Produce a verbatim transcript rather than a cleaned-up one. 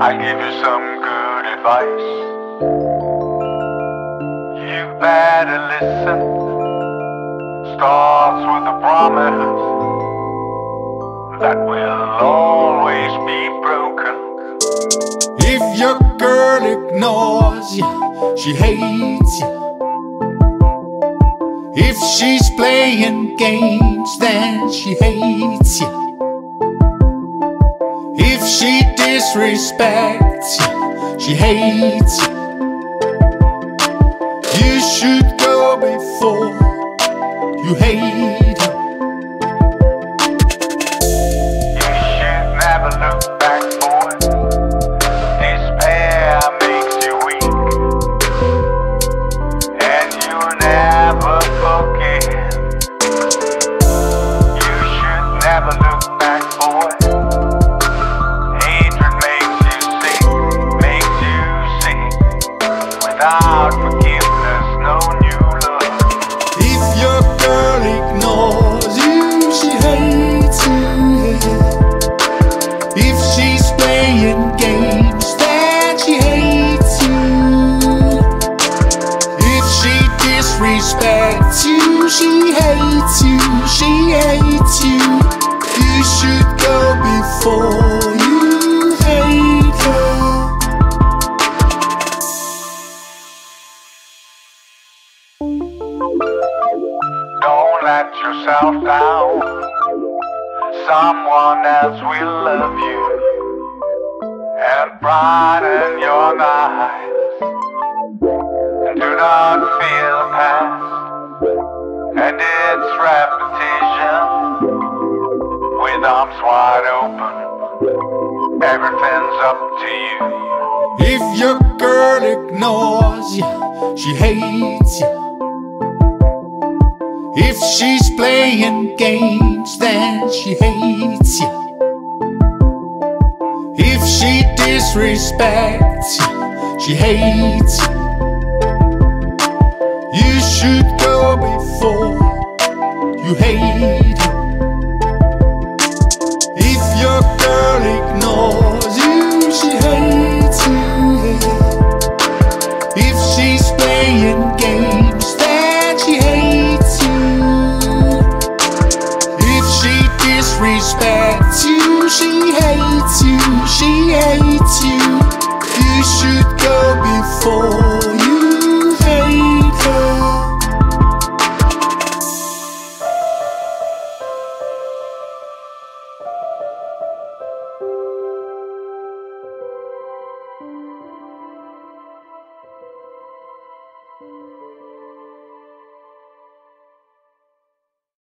I give you some good advice. You better listen. Starts with a promise that will always be broken. If your girl ignores you, she hates you. If she's playing games, then she hates you. If she disrespects you, she hates you. You should go before you hate her. You should never look back, boy. Despair makes you weak, and you'll never forget. You should never look back, boy. Without forgiveness, no new love. If your girl ignores you, she hates you. If she's playing games, then she hates you. If she disrespects you, she hates you, she hates you. You should go before you hate her. Don't let yourself down. Someone else will love you and brighten your night. Do not fear the past and its repetition. With arms wide open, everything's up to you. If your girl ignores you, she hates you. If she's playing games, then she hates you. If she disrespects you, she hates you. You should go before you hate her.